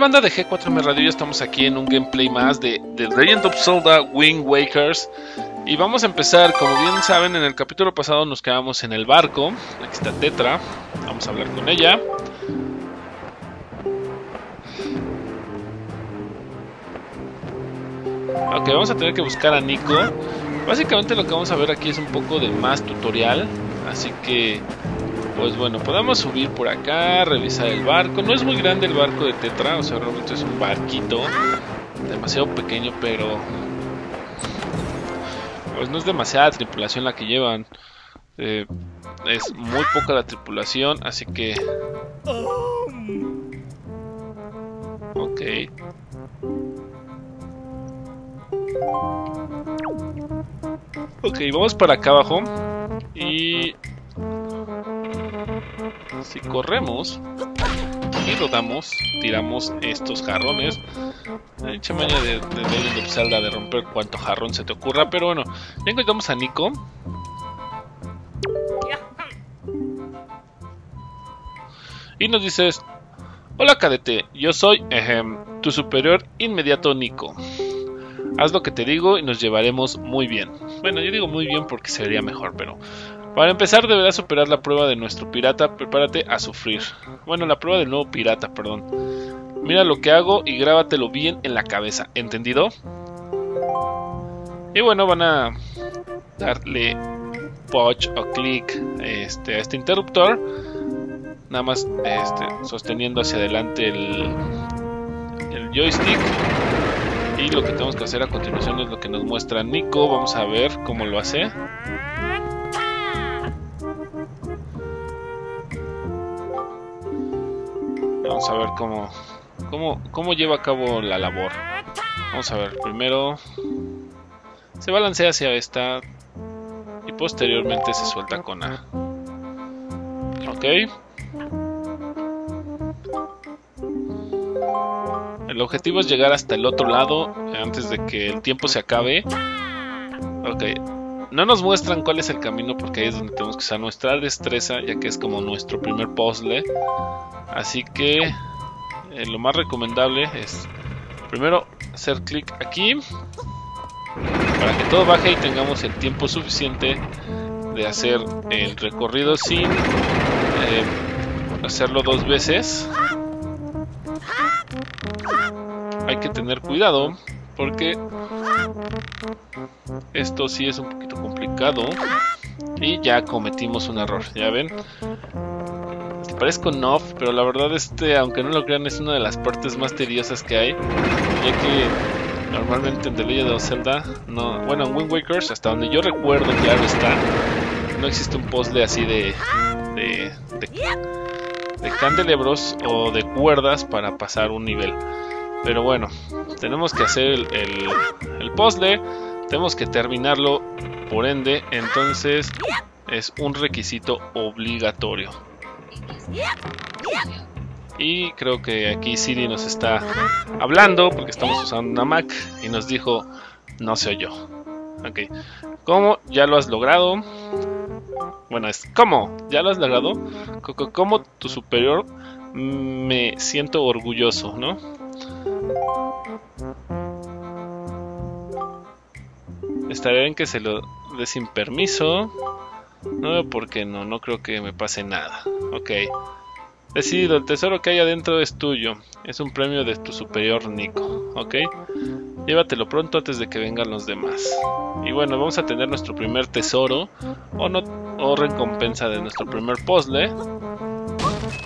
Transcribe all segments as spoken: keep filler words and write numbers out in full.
Banda de G cuatro M Radio, ya estamos aquí en un gameplay más de The Legend of Zelda: Wind Waker. Y vamos a empezar, como bien saben, en el capítulo pasado nos quedamos en el barco. Aquí está Tetra, vamos a hablar con ella. Ok, vamos a tener que buscar a Nico. Básicamente lo que vamos a ver aquí es un poco de más tutorial, así que... pues bueno, podemos subir por acá, revisar el barco. No es muy grande el barco de Tetra, o sea, realmente es un barquito demasiado pequeño, pero pues no es demasiada tripulación la que llevan. Eh, es muy poca la tripulación, así que... ok. Ok, vamos para acá abajo y... si corremos y rodamos, tiramos estos jarrones. Hay mucha maña de Legend of Zelda de romper cuanto jarrón se te ocurra, pero bueno, ya encontramos a Nico. Y nos dices: hola cadete, yo soy ejem, tu superior inmediato Nico. Haz lo que te digo y nos llevaremos muy bien. Bueno, yo digo muy bien porque sería mejor, pero... para empezar deberás superar la prueba de nuestro pirata, prepárate a sufrir. Bueno, la prueba del nuevo pirata, perdón. Mira lo que hago y grábatelo bien en la cabeza, ¿entendido? Y bueno, van a darle punch o clic este, a este interruptor. Nada más este, sosteniendo hacia adelante el, el joystick. Y lo que tenemos que hacer a continuación es lo que nos muestra Nico. Vamos a ver cómo lo hace. Vamos a ver cómo, cómo, cómo lleva a cabo la labor. Vamos a ver, primero se balancea hacia esta y posteriormente se suelta con A. Ok. El objetivo es llegar hasta el otro lado antes de que el tiempo se acabe. Ok. No nos muestran cuál es el camino porque ahí es donde tenemos que usar nuestra destreza, ya que es como nuestro primer puzzle. Así que eh, lo más recomendable es primero hacer clic aquí para que todo baje y tengamos el tiempo suficiente de hacer el recorrido sin eh, hacerlo dos veces. Hay que tener cuidado porque esto sí es un poquito complicado y ya cometimos un error, ya ven. Parezco noob, pero la verdad este, aunque no lo crean, es una de las partes más tediosas que hay, ya que normalmente en The Legend of Zelda, no, bueno, en Wind Waker, hasta donde yo recuerdo, claro está, no existe un puzzle así de de, de, de candelabros o de cuerdas para pasar un nivel. Pero bueno, tenemos que hacer el, el, el puzzle, tenemos que terminarlo, por ende, entonces es un requisito obligatorio. Y creo que aquí Siri nos está hablando porque estamos usando una Mac y nos dijo no se oyó. Ok, ¿cómo ya lo has logrado? Bueno, es ¿cómo? ¿Ya lo has logrado? Como tu superior me siento orgulloso, ¿no? Estaré en que se lo dé sin permiso. No veo por qué no, no creo que me pase nada. Ok. Decidido, el tesoro que hay adentro es tuyo. Es un premio de tu superior Nico. Ok. Llévatelo pronto antes de que vengan los demás. Y bueno, vamos a tener nuestro primer tesoro. O, no, o recompensa de nuestro primer puzzle.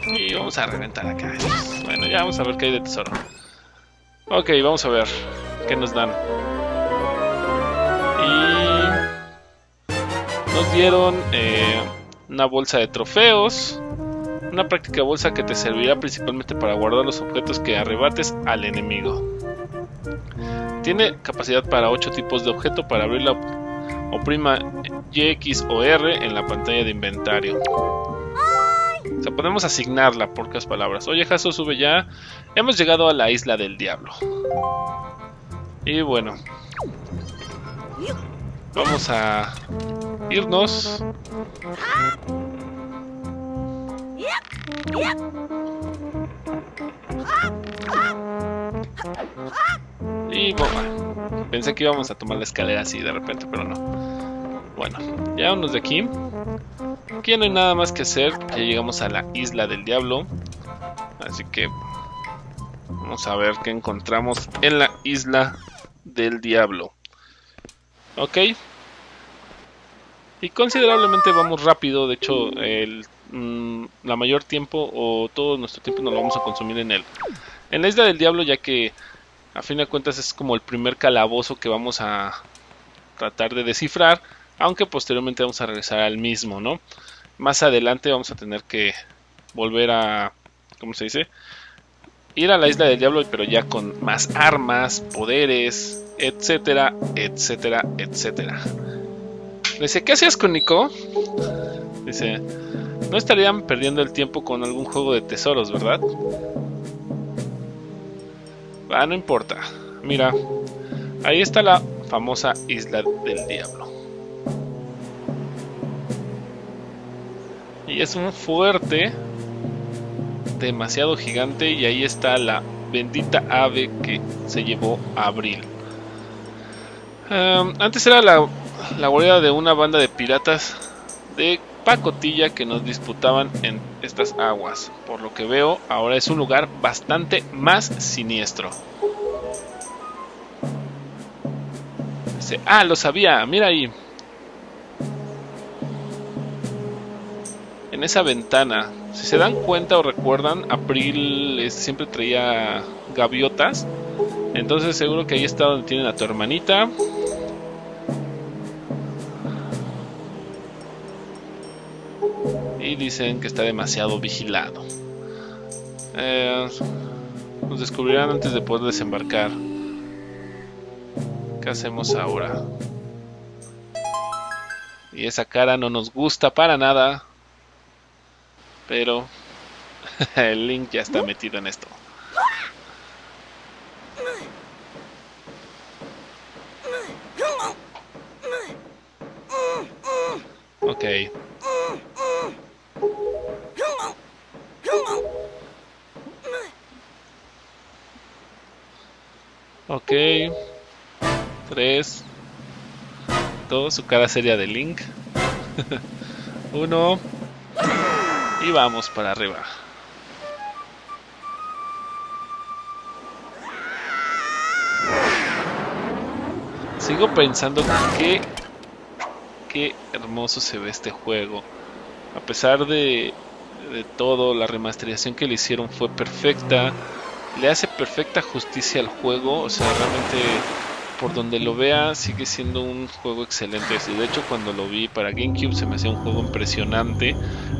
Y vamos a reventar acá. Bueno, ya vamos a ver qué hay de tesoro. Ok, vamos a ver qué nos dan. Nos dieron eh, una bolsa de trofeos, una práctica bolsa que te servirá principalmente para guardar los objetos que arrebates al enemigo. Tiene capacidad para ocho tipos de objeto. Para abrirla oprima Y, X o R en la pantalla de inventario. sea, podemos asignarla por pocas palabras. Oye, Jaso, sube ya. Hemos llegado a la isla del diablo. Y bueno, vamos a irnos. Y boba. Pensé que íbamos a tomar la escalera así de repente, pero no. Bueno, ya vámonos de aquí. Aquí no hay nada más que hacer. Ya llegamos a la isla del diablo. Así que vamos a ver qué encontramos en la isla del diablo. Ok. Y considerablemente vamos rápido. De hecho, el, mm, la mayor tiempo o todo nuestro tiempo nos lo vamos a consumir en él. En la isla del diablo, ya que a fin de cuentas es como el primer calabozo que vamos a tratar de descifrar, aunque posteriormente vamos a regresar al mismo, ¿no? Más adelante vamos a tener que volver a, ¿cómo se dice? Ir a la isla del diablo, pero ya con más armas, poderes, etcétera, etcétera, etcétera. Dice, ¿qué hacías con Nico? Dice, no estarían perdiendo el tiempo con algún juego de tesoros, ¿verdad? Ah, no importa. Mira, ahí está la famosa isla del diablo. Y es un fuerte demasiado gigante, y ahí está la bendita ave que se llevó a Abril. Um, antes era la, la guarida de una banda de piratas de pacotilla que nos disputaban en estas aguas. Por lo que veo, ahora es un lugar bastante más siniestro. Dice, ah, lo sabía, mira ahí. En esa ventana, si se dan cuenta o recuerdan, Abril eh, siempre traía gaviotas. Entonces seguro que ahí está donde tienen a tu hermanita. Y dicen que está demasiado vigilado. Eh, nos descubrirán antes de poder desembarcar. ¿Qué hacemos ahora? Y esa cara no nos gusta para nada. Pero el Link ya está metido en esto. Ok. Ok. Tres. Dos. Su cara seria de Link. Uno. Y vamos para arriba. Sigo pensando que qué hermoso se ve este juego. A pesar de, de todo, la remasterización que le hicieron fue perfecta. Le hace perfecta justicia al juego. O sea, realmente por donde lo vea sigue siendo un juego excelente. De hecho, cuando lo vi para GameCube se me hacía un juego impresionante.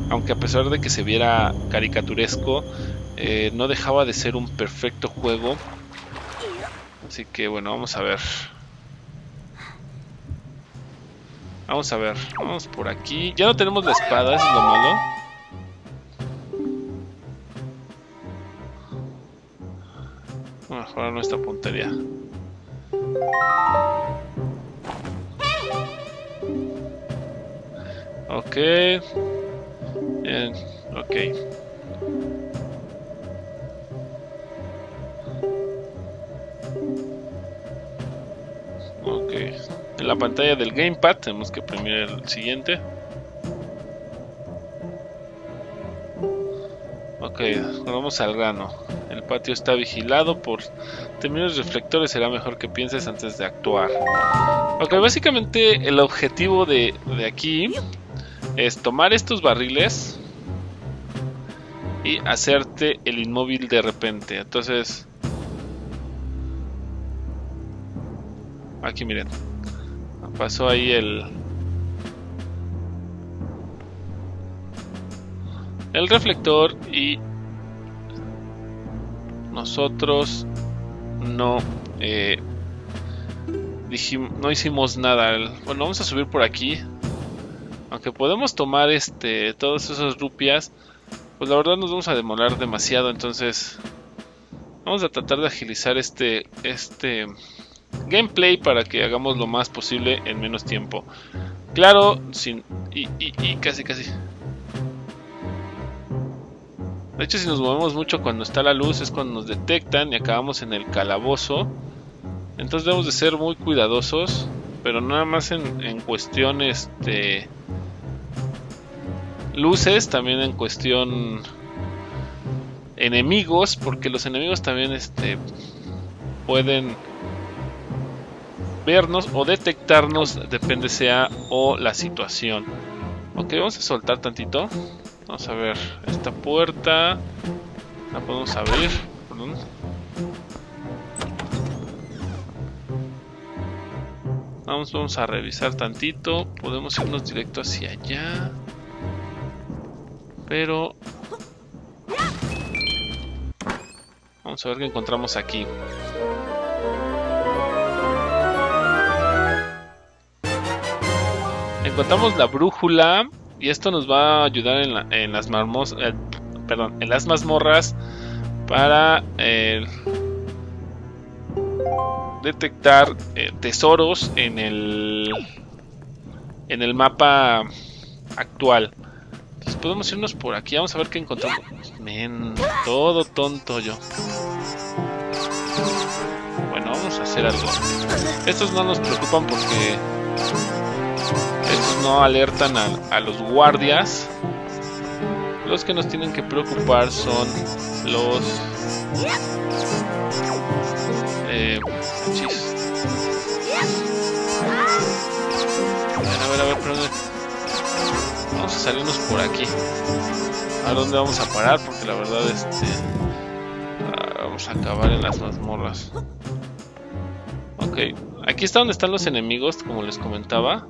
Aunque a pesar de que se viera caricaturesco, eh, no dejaba de ser un perfecto juego. Así que bueno, vamos a ver. Vamos a ver, vamos por aquí. Ya no tenemos la espada, eso es lo malo. Vamos a mejorar nuestra puntería. Ok. Bien, ok. Ok. En la pantalla del gamepad tenemos que oprimir el siguiente. Ok, vamos al grano. El patio está vigilado por términos reflectores. Será mejor que pienses antes de actuar. Ok, básicamente el objetivo de, de aquí es tomar estos barriles y hacerte el inmóvil de repente. Entonces, aquí miren, pasó ahí el el reflector y nosotros no eh, dijimos, no hicimos nada. Bueno, vamos a subir por aquí. Aunque podemos tomar este todos esos rupias, pues la verdad nos vamos a demorar demasiado, entonces vamos a tratar de agilizar este, este gameplay para que hagamos lo más posible en menos tiempo. Claro, sin y, y, y casi casi. De hecho, si nos movemos mucho cuando está la luz es cuando nos detectan y acabamos en el calabozo. Entonces debemos de ser muy cuidadosos, pero nada más en, en cuestión este luces, también en cuestión enemigos, porque los enemigos también este pueden vernos o detectarnos, depende sea o la situación. Ok, vamos a soltar tantito. Vamos a ver esta puerta. La podemos abrir. Perdón. Vamos, vamos a revisar tantito. Podemos irnos directo hacia allá. Pero vamos a ver qué encontramos aquí. Encontramos la brújula y esto nos va a ayudar en, la, en, las, marmos, eh, perdón, en las mazmorras para eh, detectar eh, tesoros en el, en el mapa actual. Entonces podemos irnos por aquí, vamos a ver qué encontramos. Men, todo tonto yo. Bueno, vamos a hacer algo. Estos no nos preocupan porque estos no alertan a, a los guardias. Los que nos tienen que preocupar son los eh, chis. A ver, a ver, perdón. Vamos a salirnos por aquí. ¿A dónde vamos a parar? Porque la verdad este vamos a acabar en las mazmorras. Ok, aquí está donde están los enemigos, como les comentaba.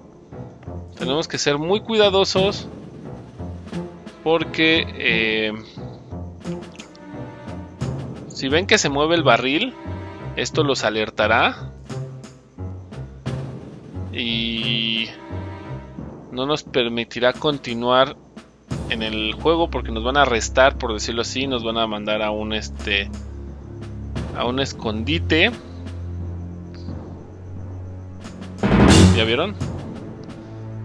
Tenemos que ser muy cuidadosos porque eh, si ven que se mueve el barril, esto los alertará y no nos permitirá continuar en el juego porque nos van a arrestar, por decirlo así, nos van a mandar a un este a un escondite. ¿Ya vieron?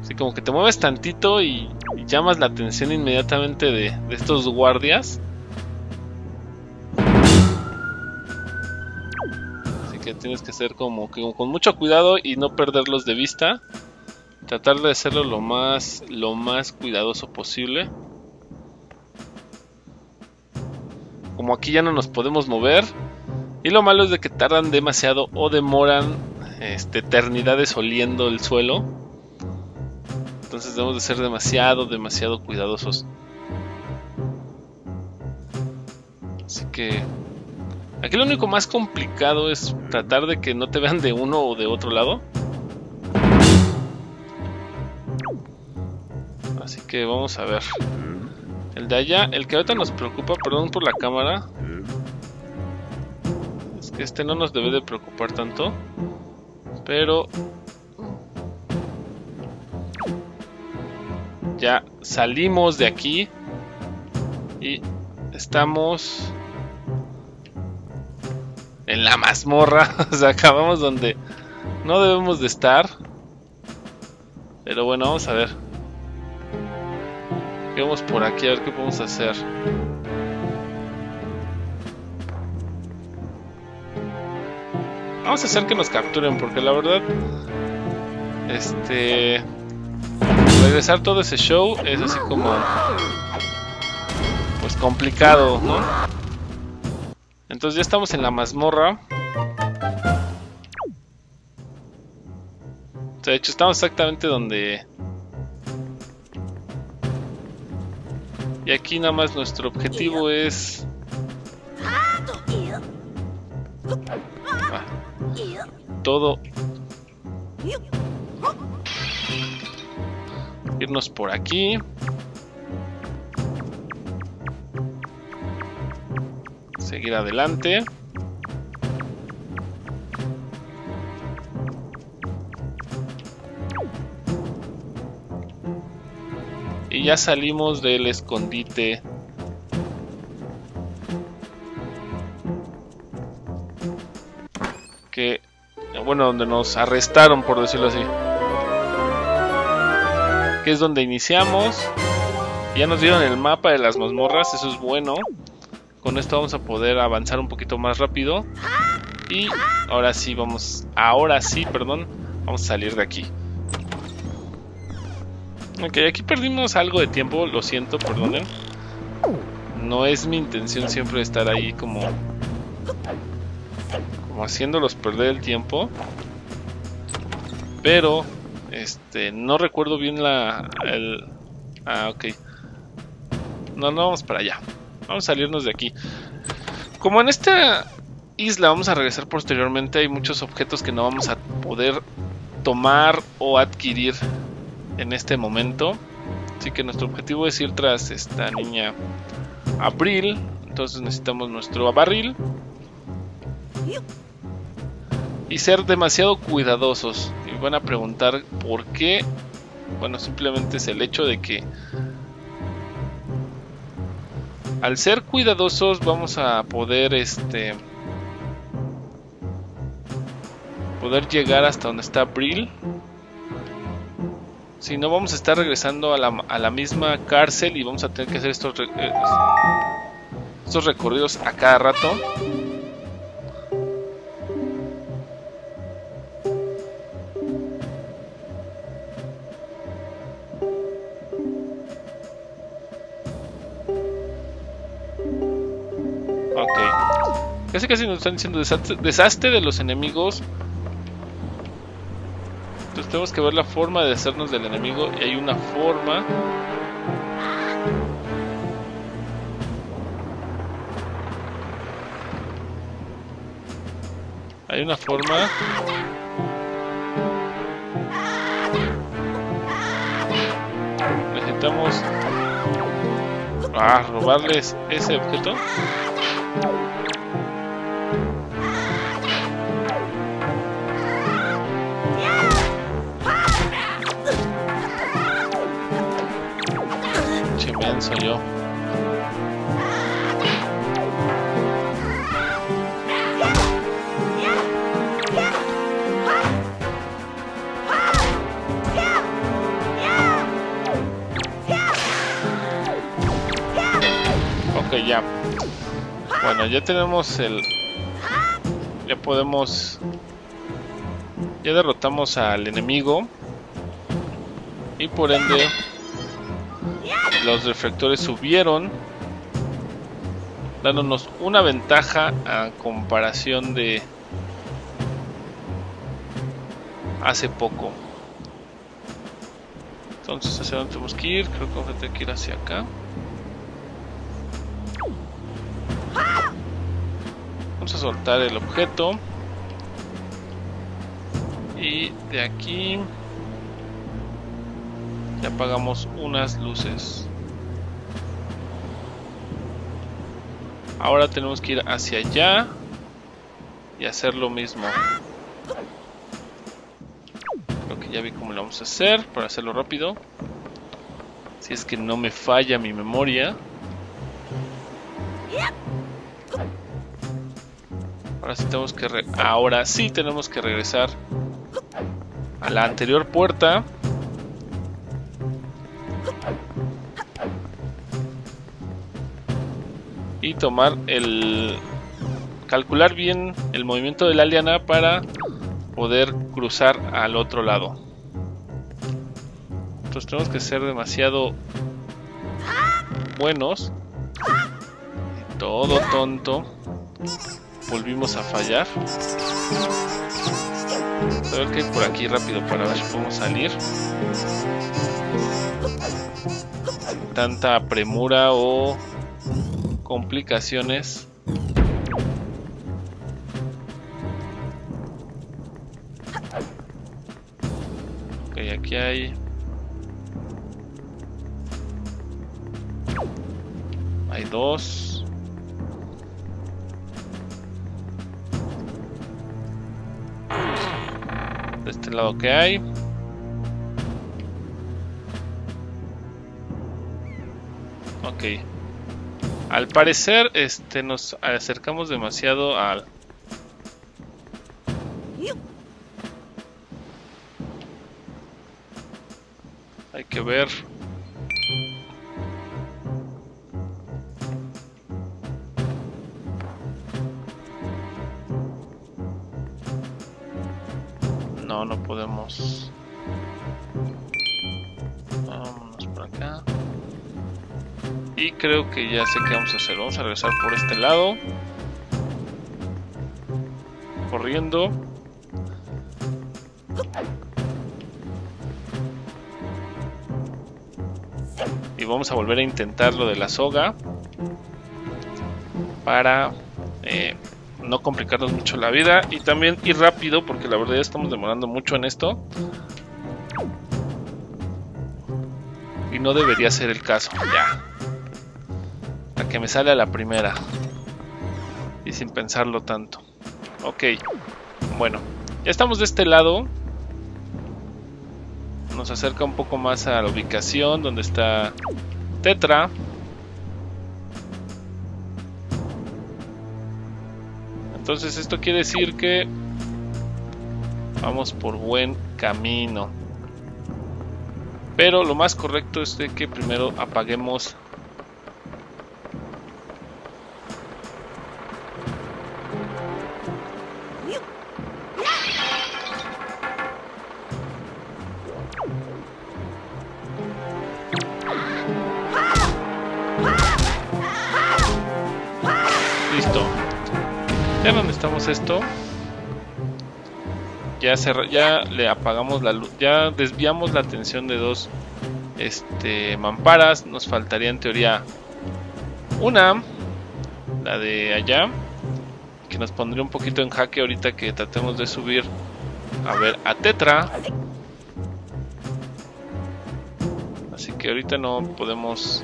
Así como que te mueves tantito y, y llamas la atención inmediatamente de, de estos guardias. Así que tienes que ser como que con mucho cuidado y no perderlos de vista. Tratar de hacerlo lo más, lo más cuidadoso posible. Como aquí ya no nos podemos mover. Y lo malo es de que tardan demasiado o demoran Este, eternidades oliendo el suelo. Entonces debemos de ser demasiado, demasiado cuidadosos. Así que aquí lo único más complicado es tratar de que no te vean de uno o de otro lado. Así que vamos a ver. El de allá, el que ahorita nos preocupa, perdón por la cámara, es que este no nos debe de preocupar tanto. Pero ya salimos de aquí y estamos en la mazmorra. O sea, acabamos donde no debemos de estar. Pero bueno, vamos a ver. Vamos por aquí a ver qué podemos hacer. Vamos a hacer que nos capturen porque la verdad este regresar todo ese show es así como pues complicado, ¿no? Entonces ya estamos en la mazmorra. De hecho estamos exactamente donde, y aquí nada más nuestro objetivo es ah. todo irnos por aquí. Seguir adelante. Y ya salimos del escondite que, bueno, donde nos arrestaron, por decirlo así, que es donde iniciamos. Ya nos dieron el mapa de las mazmorras, eso es bueno. Con esto vamos a poder avanzar un poquito más rápido. Y ahora sí vamos, ahora sí, perdón, vamos a salir de aquí. Ok, aquí perdimos algo de tiempo, lo siento, perdonen. No es mi intención siempre estar ahí como, como haciéndolos perder el tiempo. Pero, este, no recuerdo bien la... El, ah, ok. No, no vamos para allá. Vamos a salirnos de aquí. Como en esta isla vamos a regresar posteriormente, hay muchos objetos que no vamos a poder tomar o adquirir en este momento. Así que nuestro objetivo es ir tras esta niña Abril. Entonces necesitamos nuestro barril y ser demasiado cuidadosos. Y van a preguntar por qué. Bueno, simplemente es el hecho de que al ser cuidadosos vamos a poder este poder llegar hasta donde está Abril. Si no, vamos a estar regresando a la, a la misma cárcel y vamos a tener que hacer estos, eh, estos recorridos a cada rato. Ok. Casi casi nos están diciendo desastre, desastre de los enemigos. Entonces tenemos que ver la forma de hacernos del enemigo. Y hay una forma. Hay una forma. Necesitamos ah, robarles ese objeto. Soy yo. Ok, ya. Bueno, ya tenemos el... Ya podemos... Ya derrotamos al enemigo. Y por ende... Los reflectores subieron, dándonos una ventaja a comparación de hace poco. Entonces, ¿hacia dónde tenemos que ir? Creo que vamos a tener que ir hacia acá. Vamos a soltar el objeto. Y de aquí ya apagamos unas luces. Ahora tenemos que ir hacia allá y hacer lo mismo. Creo que ya vi cómo lo vamos a hacer para hacerlo rápido. Si es que no me falla mi memoria. Ahora sí tenemos que re- Ahora sí tenemos que regresar a la anterior puerta. Y tomar el... Calcular bien el movimiento de la liana para poder cruzar al otro lado. Entonces tenemos que ser demasiado buenos. Y todo tonto. Volvimos a fallar. A ver qué hay por aquí rápido para ver si podemos salir. Tanta premura o... complicaciones. Ok, aquí hay hay dos. De este lado que hay ok. Al parecer, este, nos acercamos demasiado al, Hay que ver. No, no podemos. Vámonos por acá. Y creo que ya sé qué vamos a hacer. Vamos a regresar por este lado. Corriendo. Y vamos a volver a intentar lo de la soga. Para... Eh, no complicarnos mucho la vida y también ir rápido, porque la verdad ya estamos demorando mucho en esto y no debería ser el caso. Ya, la que me sale a la primera y sin pensarlo tanto. Ok, bueno, ya estamos de este lado. Nos acerca un poco más a la ubicación donde está Tetra. Entonces esto quiere decir que vamos por buen camino. Pero lo más correcto es de que primero apaguemos esto. Ya, cerra, ya le apagamos la luz, ya desviamos la atención de dos este, mamparas. Nos faltaría en teoría una, la de allá, que nos pondría un poquito en jaque ahorita que tratemos de subir a ver a Tetra. Así que ahorita no podemos.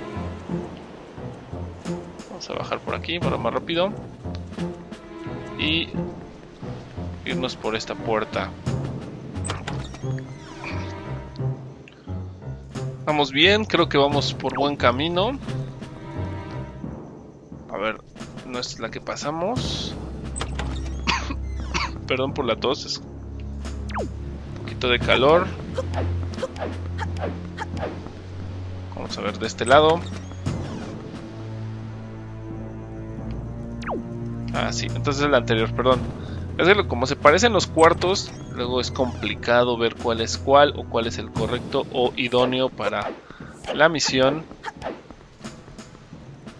Vamos a bajar por aquí para más rápido y irnos por esta puerta. Vamos bien, creo que vamos por buen camino. A ver, no es la que pasamos. Perdón por la tos, es un poquito de calor. Vamos a ver de este lado. Ah, sí, entonces el anterior, perdón. Es que como se parecen los cuartos, luego es complicado ver cuál es cuál o cuál es el correcto o idóneo para la misión.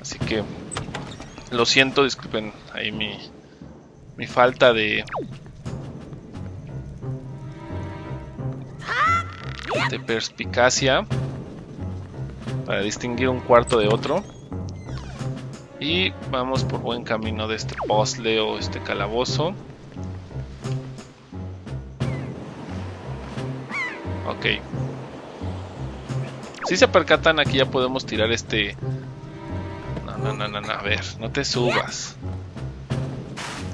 Así que lo siento, disculpen ahí mi, mi falta de, de perspicacia para distinguir un cuarto de otro. Y vamos por buen camino de este puzzle o este calabozo. Ok. Si se percatan, aquí ya podemos tirar este... No, no, no, no, no. A ver, no te subas.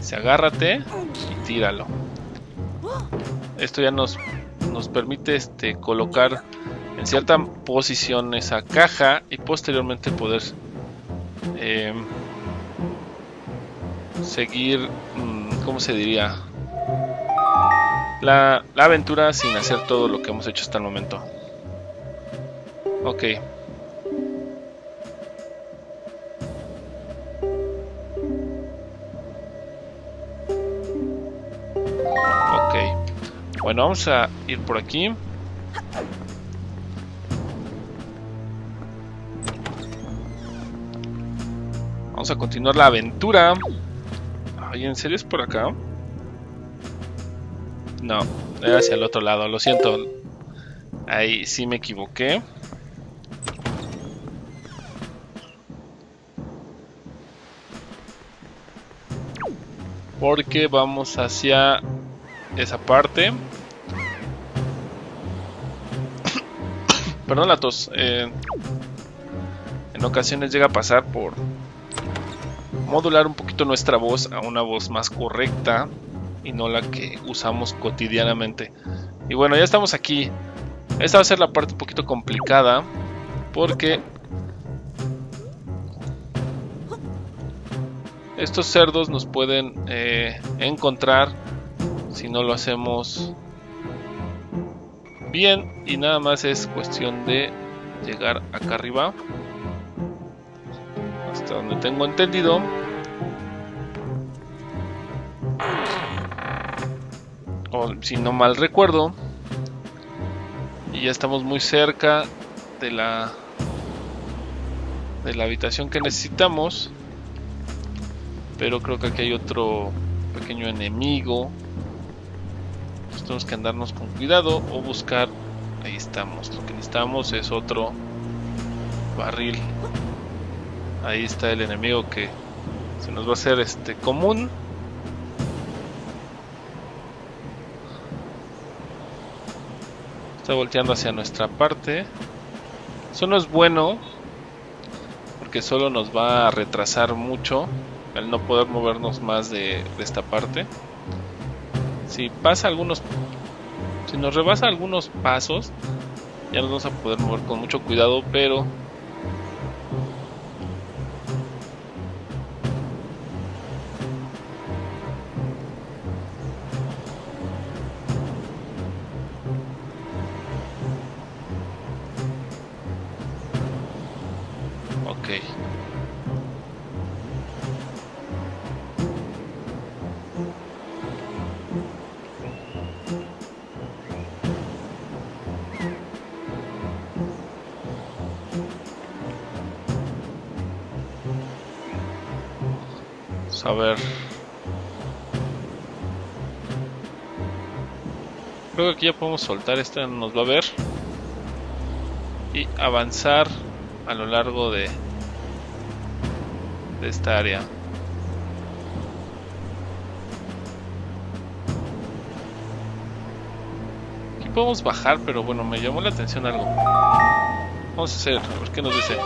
Se agárrate y tíralo. Esto ya nos, nos permite este, colocar en cierta posición esa caja y posteriormente poder... Eh, seguir, ¿cómo se diría? La, la aventura sin hacer todo lo que hemos hecho hasta el momento. Ok. Ok. Bueno, vamos a ir por aquí. Vamos a continuar la aventura. Ay, ¿en serio es por acá? No, era hacia el otro lado, lo siento. Ahí sí me equivoqué. Porque vamos hacia esa parte. Perdón la tos. Eh, en ocasiones llega a pasar por... modular un poquito nuestra voz a una voz más correcta y no la que usamos cotidianamente. Y bueno, ya estamos aquí. Esta va a ser la parte un poquito complicada porque estos cerdos nos pueden eh, encontrar si no lo hacemos bien, y nada más es cuestión de llegar acá arriba, hasta donde tengo entendido. O si no mal recuerdo, y ya estamos muy cerca de la de la habitación que necesitamos, pero creo que aquí hay otro pequeño enemigo. Entonces tenemos que andarnos con cuidado o buscar. Ahí estamos, lo que necesitamos es otro barril. Ahí está el enemigo que se nos va a hacer este común. Está volteando hacia nuestra parte. Eso no es bueno, porque solo nos va a retrasar mucho al no poder movernos más de, de esta parte. Si pasa algunos, si nos rebasa algunos pasos, ya nos vamos a poder mover con mucho cuidado, pero a ver, creo que aquí ya podemos soltar. Esta nos va a ver y avanzar a lo largo de, de esta área. Aquí podemos bajar, pero bueno, me llamó la atención algo. Vamos a hacer, a ver qué nos dice.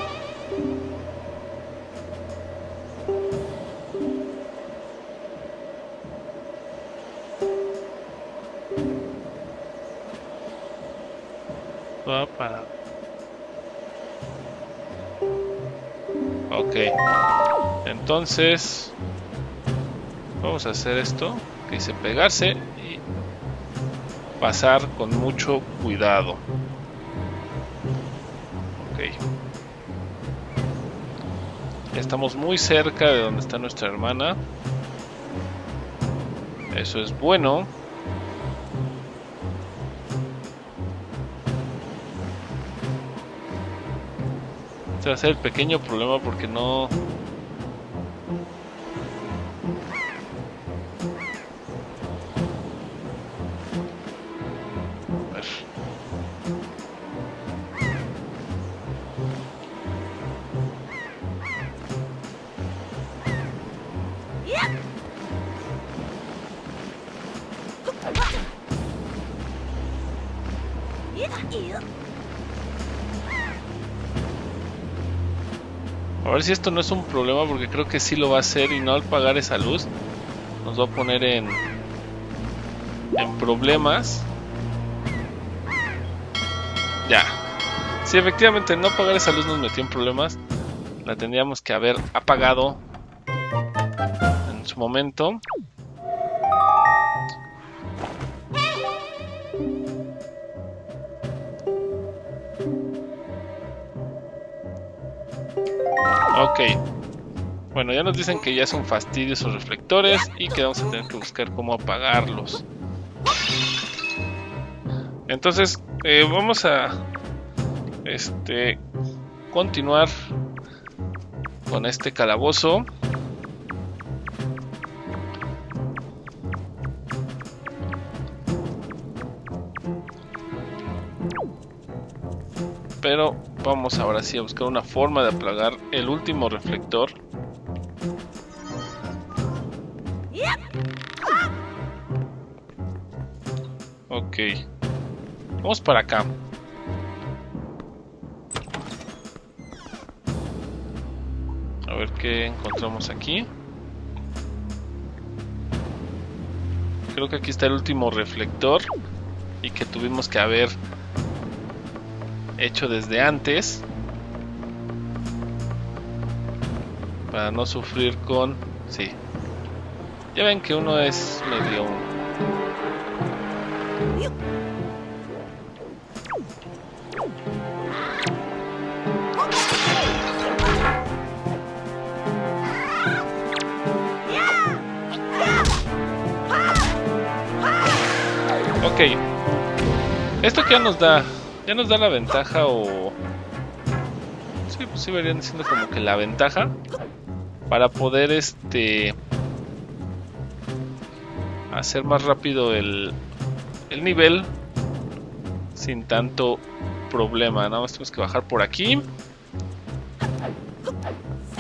Para... ok, entonces vamos a hacer esto que dice pegarse y pasar con mucho cuidado. Ok, ya estamos muy cerca de donde está nuestra hermana, eso es bueno. Va a ser el pequeño problema porque no a ver. A ver si esto no es un problema, porque creo que sí lo va a hacer, y no, al apagar esa luz nos va a poner en, en problemas. Ya. Sí, efectivamente, no apagar esa luz nos metió en problemas. La tendríamos que haber apagado en su momento. Ok, bueno, ya nos dicen que ya son fastidios esos reflectores y que vamos a tener que buscar cómo apagarlos. Entonces, eh, vamos a este, continuar con este calabozo. Pero vamos ahora sí a buscar una forma de apagar el último reflector. Ok, vamos para acá. A ver qué encontramos aquí. Creo que aquí está el último reflector y que tuvimos que haber hecho desde antes para no sufrir con... sí, ya ven que uno es medio Ok. Esto que ya nos da, ya nos da la ventaja o... Sí, pues sí verían diciendo como que la ventaja para poder este... hacer más rápido el, el nivel sin tanto problema. Nada más tenemos que bajar por aquí.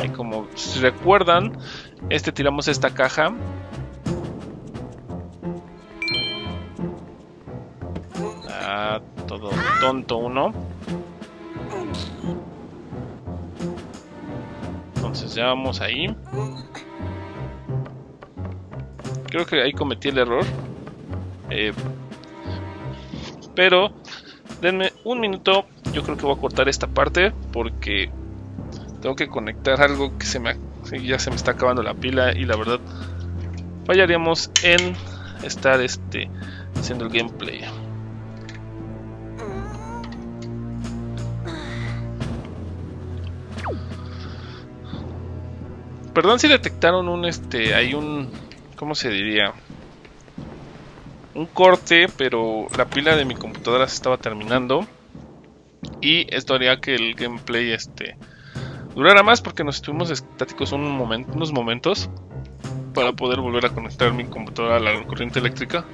Y como si recuerdan, este tiramos esta caja. Ah, todo tonto uno. Entonces ya vamos ahí. Creo que ahí cometí el error. Eh, pero denme un minuto. Yo creo que voy a cortar esta parte porque tengo que conectar algo que se me, ya se me está acabando la pila y la verdad fallaríamos en estar este haciendo el gameplay. Perdón si detectaron un este hay un ¿cómo se diría? Un corte, pero la pila de mi computadora se estaba terminando y esto haría que el gameplay este durara más porque nos estuvimos estáticos un momento, unos momentos para poder volver a conectar mi computadora a la corriente eléctrica.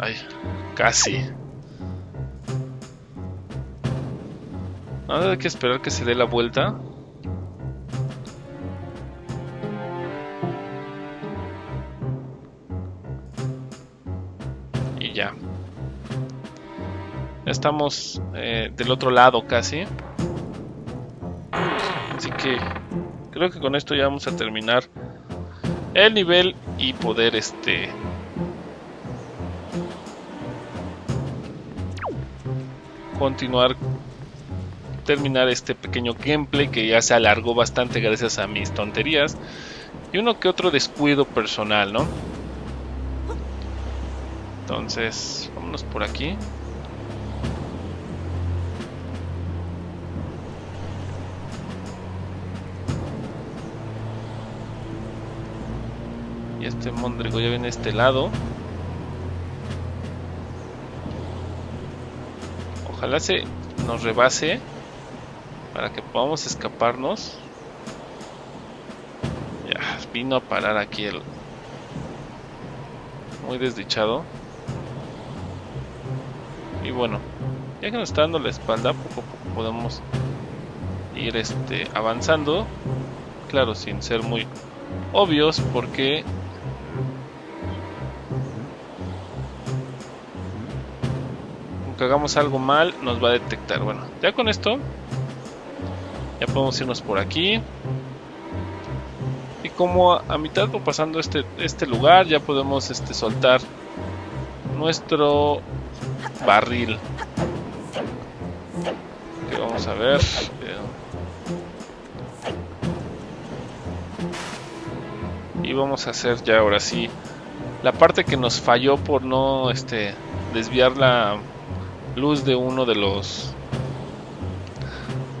Ay, casi. Nada, hay que esperar que se dé la vuelta. Y ya. Ya estamos eh, del otro lado casi. Así que creo que con esto ya vamos a terminar el nivel y poder este... continuar... terminar este pequeño gameplay que ya se alargó bastante gracias a mis tonterías y uno que otro descuido personal, ¿no? Entonces, vámonos por aquí. Y este mondrigo ya viene a este lado. Ojalá se nos rebase para que podamos escaparnos. Ya, vino a parar aquí el... muy desdichado. Y bueno, ya que nos está dando la espalda, poco a poco podemos ir este, avanzando. Claro, sin ser muy obvios, porque... aunque hagamos algo mal, nos va a detectar. Bueno, ya con esto... ya podemos irnos por aquí. Y como a, a mitad o pasando este, este lugar, ya podemos este, soltar nuestro barril. Que vamos a ver. Y vamos a hacer ya ahora sí la parte que nos falló por no este, desviar la luz de uno de los...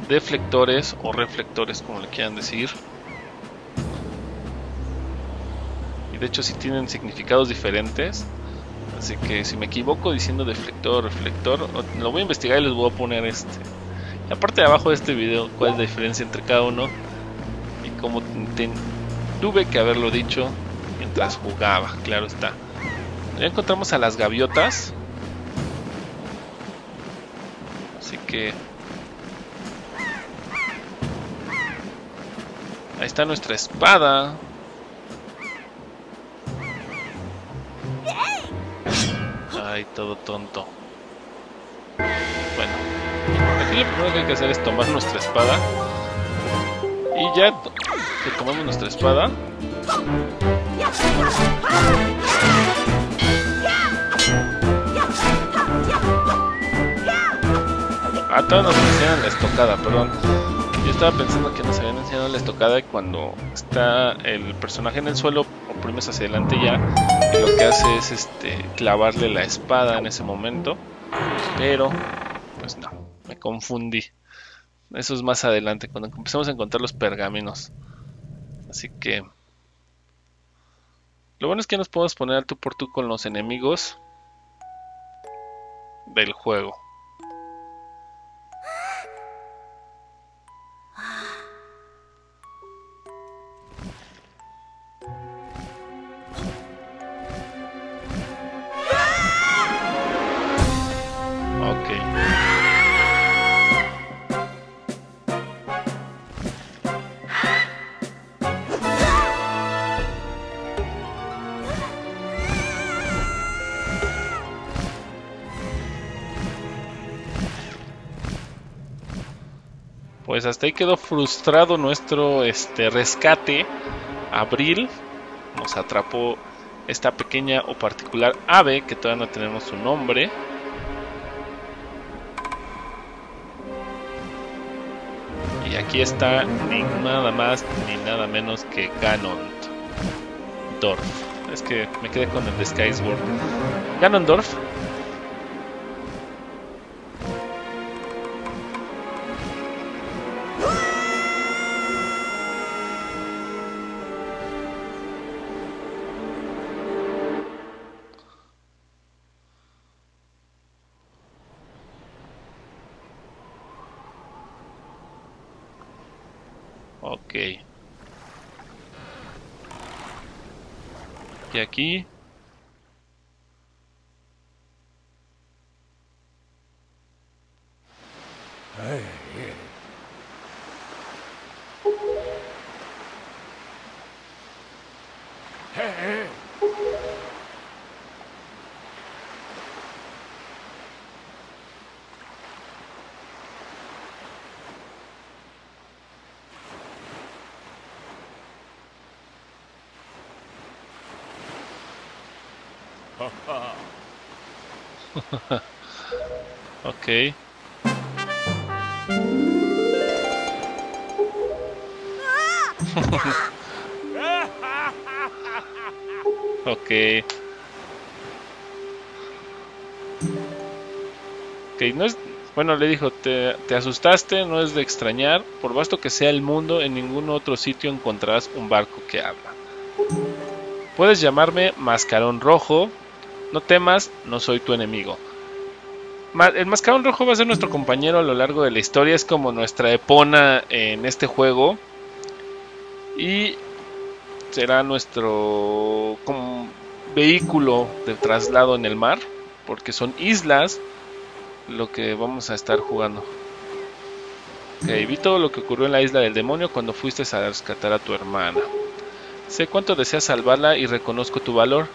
deflectores o reflectores, como le quieran decir. Y de hecho si sí tienen significados diferentes, así que si me equivoco diciendo deflector o reflector, lo voy a investigar y les voy a poner este la parte de abajo de este video cuál es la diferencia entre cada uno y cómo tuve que haberlo dicho mientras jugaba. Claro está. Ya encontramos a las gaviotas, así que ahí está nuestra espada. Ay, todo tonto. Bueno, aquí lo primero que hay que hacer es tomar nuestra espada. Y ya que tomamos nuestra espada, ah, todos nos enseñan la estocada, perdón. Yo estaba pensando que nos habían enseñado la estocada y cuando está el personaje en el suelo, oprimes hacia adelante ya, y lo que hace es este clavarle la espada en ese momento, pero pues no, me confundí. Eso es más adelante, cuando empecemos a encontrar los pergaminos. Así que Lo bueno es que nos podemos poner al tú por tú con los enemigos del juego. Pues hasta ahí quedó frustrado nuestro este, rescate. Abril nos atrapó esta pequeña o particular ave que todavía no tenemos su nombre. Y aquí está ni nada más ni nada menos que Ganondorf. Es que me quedé con el de Skyward. Ganondorf. Ok. Y aquí. Ay, bien. Ok. Okay. Ok, no es... Bueno, le dijo, te, te asustaste, no es de extrañar. Por vasto que sea el mundo, en ningún otro sitio encontrarás un barco que habla. Puedes llamarme Mascarón Rojo. No temas, no soy tu enemigo. El Mascarón Rojo va a ser nuestro compañero a lo largo de la historia. Es como nuestra epona en este juego. Y será nuestro como vehículo de traslado en el mar, porque son islas lo que vamos a estar jugando. Ok, vi todo lo que ocurrió en la isla del demonio cuando fuiste a rescatar a tu hermana. Sé cuánto deseas salvarla y reconozco tu valor.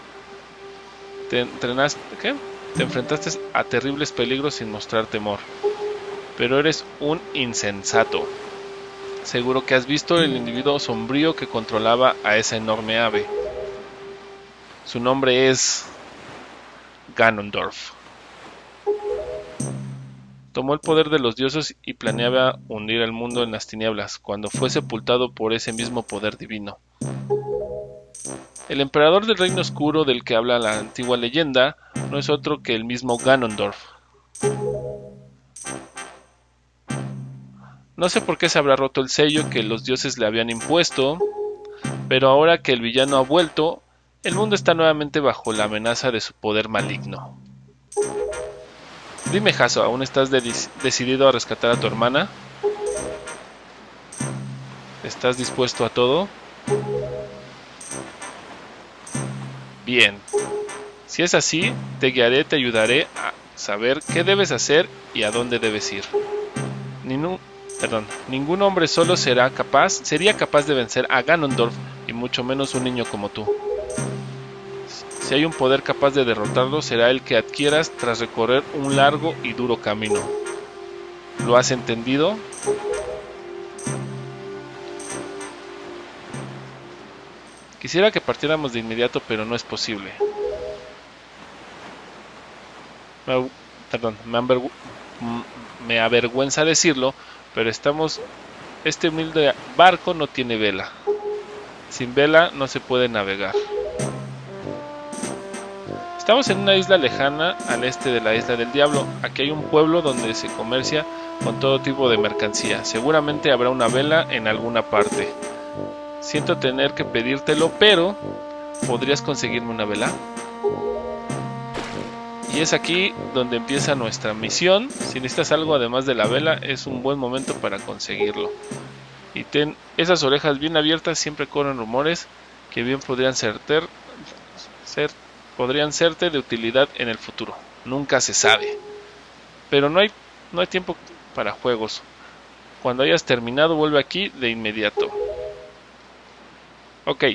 Te entrenaste, ¿qué? Te enfrentaste a terribles peligros sin mostrar temor. Pero eres un insensato. Seguro que has visto el individuo sombrío que controlaba a esa enorme ave. Su nombre es Ganondorf. Tomó el poder de los dioses y planeaba hundir al mundo en las tinieblas, cuando fue sepultado por ese mismo poder divino. El emperador del reino oscuro del que habla la antigua leyenda no es otro que el mismo Ganondorf. No sé por qué se habrá roto el sello que los dioses le habían impuesto, pero ahora que el villano ha vuelto, el mundo está nuevamente bajo la amenaza de su poder maligno. Dime, Jaso, ¿aún estás de- decidido a rescatar a tu hermana? ¿Estás dispuesto a todo? Bien, si es así, te guiaré, te ayudaré a saber qué debes hacer y a dónde debes ir. Ninu, perdón, ningún hombre solo será capaz, sería capaz de vencer a Ganondorf, y mucho menos un niño como tú. Si hay un poder capaz de derrotarlo, será el que adquieras tras recorrer un largo y duro camino. ¿Lo has entendido? Quisiera que partiéramos de inmediato, pero no es posible. Me, perdón, me, avergu me avergüenza decirlo, pero estamos... Este humilde barco no tiene vela. Sin vela no se puede navegar. Estamos en una isla lejana al este de la Isla del Diablo. Aquí hay un pueblo donde se comercia con todo tipo de mercancía. Seguramente habrá una vela en alguna parte. Siento tener que pedírtelo, pero ¿podrías conseguirme una vela? Y es aquí donde empieza nuestra misión. Si necesitas algo además de la vela, es un buen momento para conseguirlo. Y ten esas orejas bien abiertas, siempre corren rumores que bien podrían ser, ter, ser, podrían serte de utilidad en el futuro. Nunca se sabe. Pero no hay, no hay tiempo para juegos. Cuando hayas terminado, vuelve aquí de inmediato. Ok.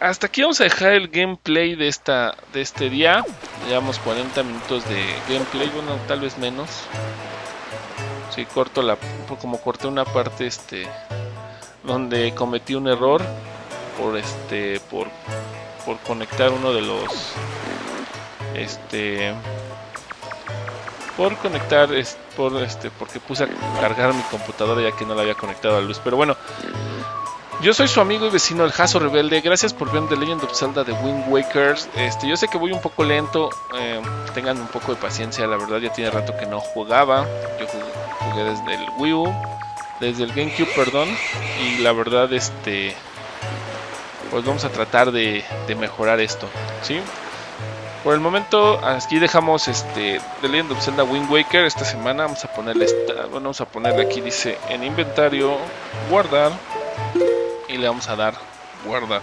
Hasta aquí vamos a dejar el gameplay de esta de este día. Llevamos cuarenta minutos de gameplay, bueno, tal vez menos. Sí, corto la como corté una parte este donde cometí un error por este por por conectar uno de los este por conectar es, por este porque puse a cargar mi computadora ya que no la había conectado a la luz, pero bueno. Yo soy su amigo y vecino el Jaso Rebelde. Gracias por ver The Legend of Zelda: The Wind Waker. Este, yo sé que voy un poco lento. Eh, tengan un poco de paciencia. La verdad ya tiene rato que no jugaba. Yo jugué, jugué desde el Wii U, desde el GameCube, perdón. Y la verdad, este, pues vamos a tratar de, de mejorar esto, ¿sí? Por el momento aquí dejamos este The Legend of Zelda: Wind Waker. Esta semana vamos a ponerle, esta, bueno, vamos a ponerle aquí dice en inventario guardar. Y le vamos a dar guarda.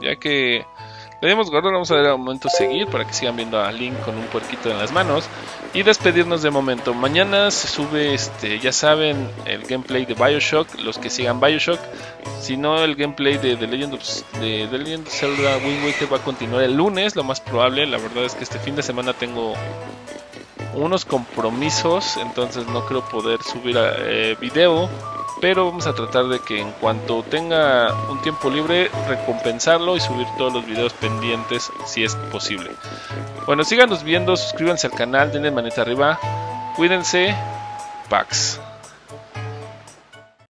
Ya que le demos guarda, vamos a dar a un momento seguir para que sigan viendo a Link con un puerquito en las manos. Y despedirnos de momento. Mañana se sube, este, ya saben, el gameplay de Bioshock. Los que sigan Bioshock. Si no, el gameplay de The Legend of, de, de Legend of Zelda Wind Waker va a continuar el lunes, lo más probable. La verdad es que este fin de semana tengo unos compromisos, entonces no creo poder subir a, eh, video, pero vamos a tratar de que en cuanto tenga un tiempo libre recompensarlo y subir todos los videos pendientes si es posible. Bueno, síganos viendo, suscríbanse al canal, denle manita arriba, cuídense, Pax.